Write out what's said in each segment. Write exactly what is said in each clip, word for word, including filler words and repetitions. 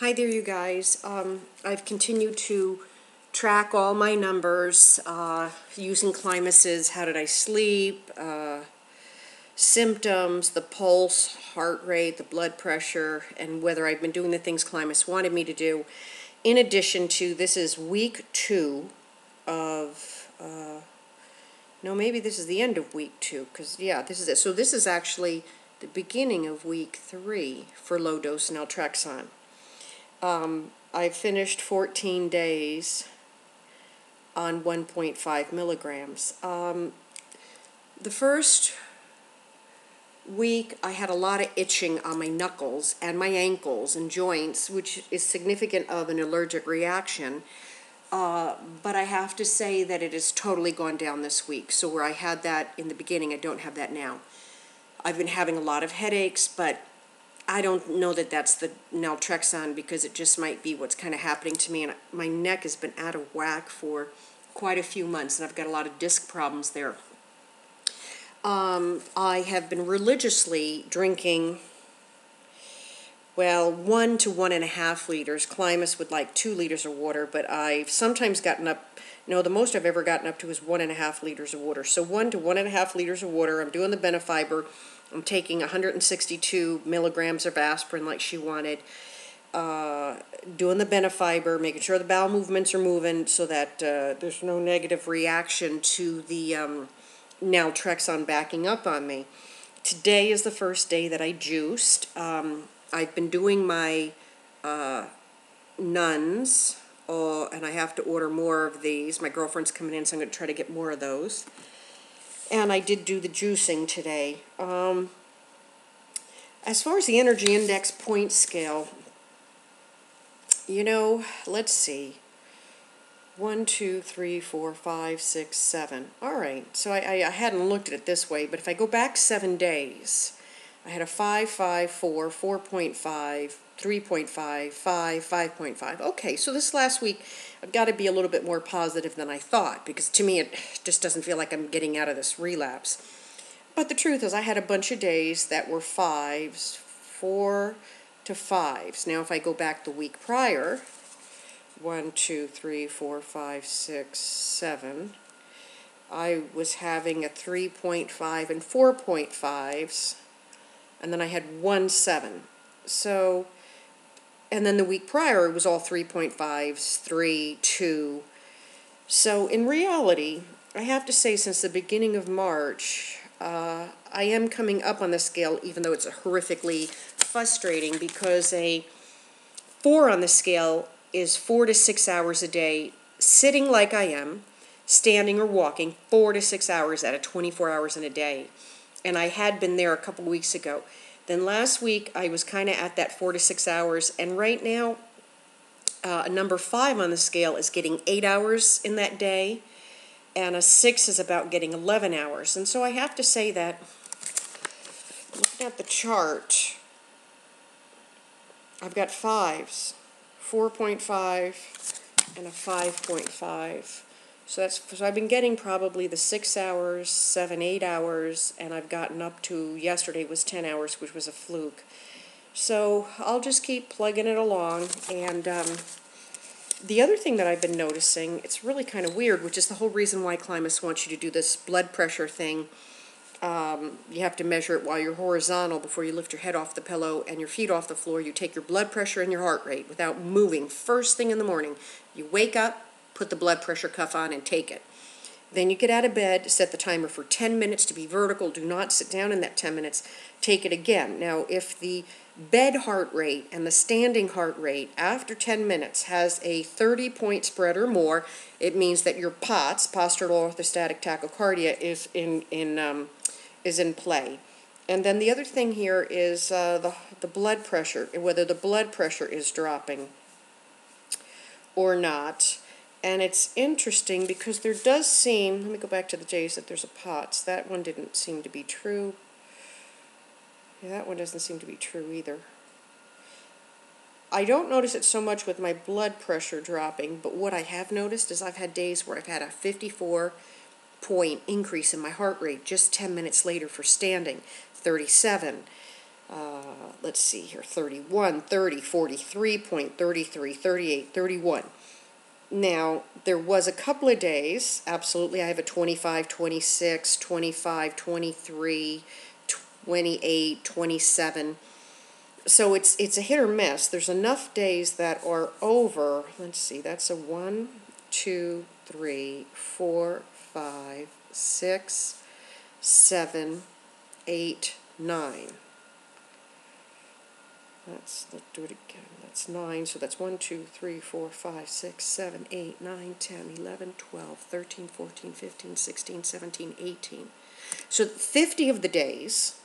Hi there, you guys. Um, I've continued to track all my numbers uh, using Climus's how did I sleep, uh, symptoms, the pulse, heart rate, the blood pressure, and whether I've been doing the things Climus wanted me to do. In addition to, this is week two of, uh, no, maybe this is the end of week two, because, yeah, this is it. So this is actually the beginning of week three for low-dose naltrexone. Um, I finished fourteen days on one point five milligrams. Um, the first week I had a lot of itching on my knuckles and my ankles and joints, which is significant of an allergic reaction. Uh, but I have to say that it has totally gone down this week. So where I had that in the beginning, I don't have that now. I've been having a lot of headaches, but I don't know that that's the naltrexone, because it just might be what's kind of happening to me. And my neck has been out of whack for quite a few months, and I've got a lot of disc problems there. Um, I have been religiously drinking, well, one to one and a half liters. Climus would like two liters of water, but I've sometimes gotten up, no, the most I've ever gotten up to is one and a half liters of water. So one to one and a half liters of water. I'm doing the Benefiber. I'm taking one hundred sixty-two milligrams of aspirin like she wanted, uh, doing the Benefiber, making sure the bowel movements are moving so that uh, there's no negative reaction to the um, naltrexone backing up on me. Today is the first day that I juiced. Um, I've been doing my uh, N U U Ns, uh, and I have to order more of these. My girlfriend's coming in, so I'm going to try to get more of those. And I did do the juicing today. Um, as far as the energy index point scale, you know, let's see. One, two, three, four, five, six, seven. All right, so I, I, I hadn't looked at it this way, but if I go back seven days, I had a five, five, four, four point five, three point five, five, five point five. Okay, so this last week, I've got to be a little bit more positive than I thought, because to me, it just doesn't feel like I'm getting out of this relapse. But the truth is, I had a bunch of days that were fives, four to fives. Now, if I go back the week prior, one, two, three, four, five, six, seven, I was having a three point five and four point fives, and then I had one seven. So, and then the week prior, it was all three point fives, three, two. So in reality, I have to say, since the beginning of March, uh, I am coming up on the scale, even though it's horrifically frustrating, because a four on the scale is four to six hours a day, sitting like I am, standing or walking, four to six hours out of twenty-four hours in a day. And I had been there a couple weeks ago. Then last week, I was kind of at that four to six hours, and right now, uh, a number five on the scale is getting eight hours in that day, and a six is about getting eleven hours. And so I have to say that, looking at the chart, I've got fives, four point five, and a five point five. So that's so I've been getting probably the six hours, seven, eight hours, and I've gotten up to yesterday was ten hours, which was a fluke. So I'll just keep plugging it along. And um, the other thing that I've been noticing, it's really kind of weird, which is the whole reason why Climus wants you to do this blood pressure thing. Um, you have to measure it while you're horizontal before you lift your head off the pillow and your feet off the floor. You take your blood pressure and your heart rate without moving. First thing in the morning, you wake up, put the blood pressure cuff on, and take it. Then you get out of bed, set the timer for ten minutes to be vertical. Do not sit down in that ten minutes. Take it again. Now, if the bed heart rate and the standing heart rate after ten minutes has a thirty-point spread or more, it means that your POTS, postural orthostatic tachycardia, is in, in, um, is in play. And then the other thing here is uh, the, the blood pressure, whether the blood pressure is dropping or not. And it's interesting because there does seem, let me go back to the days that there's a POTS. That one didn't seem to be true. Yeah, that one doesn't seem to be true either. I don't notice it so much with my blood pressure dropping, but what I have noticed is I've had days where I've had a fifty-four point increase in my heart rate just ten minutes later for standing, thirty-seven. uh, let's see here, thirty-one, thirty, forty-three, thirty-three, thirty-eight, thirty-one. Now, there was a couple of days, absolutely, I have a twenty-five, twenty-six, twenty-five, twenty-three, twenty-eight, twenty-seven. So it's it's a hit or miss. There's enough days that are over. Let's see, that's a one, two, three, four, five, six, seven, eight, nine. Let's, let's do it again. That's nine. So that's one, two, three, four, five, six, seven, eight, nine, ten, eleven, twelve, thirteen, fourteen, fifteen, sixteen, seventeen, eighteen. So fifty of the days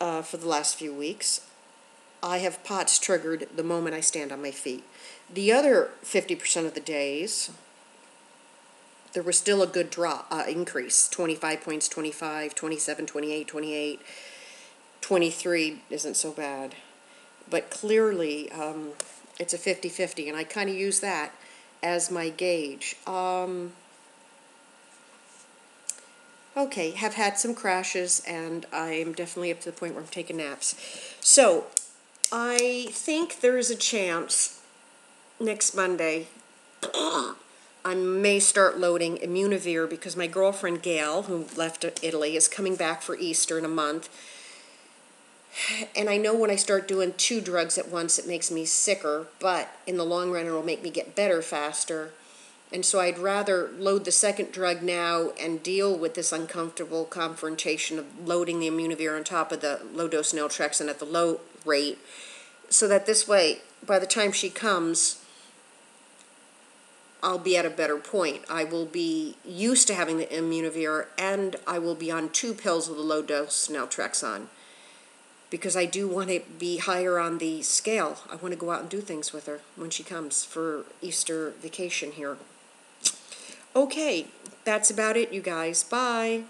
uh, for the last few weeks, I have POTS triggered the moment I stand on my feet. The other fifty percent of the days, there was still a good drop, uh, increase, twenty-five points, twenty-five, twenty-seven, twenty-eight, twenty-eight. twenty-three isn't so bad, but clearly um, it's a fifty-fifty, and I kind of use that as my gauge. Um, okay, have had some crashes, and I'm definitely up to the point where I'm taking naps. So I think there is a chance next Monday I may start loading Imunovir, because my girlfriend Gail, who left Italy, is coming back for Easter in a month. And I know when I start doing two drugs at once, it makes me sicker, but in the long run, it'll make me get better faster. And so I'd rather load the second drug now and deal with this uncomfortable confrontation of loading the Immunovir on top of the low-dose Naltrexone at the low rate, so that this way, by the time she comes, I'll be at a better point. I will be used to having the Immunovir, and I will be on two pills of the low-dose Naltrexone, because I do want to be higher on the scale. I want to go out and do things with her when she comes for Easter vacation here. Okay, that's about it, you guys. Bye.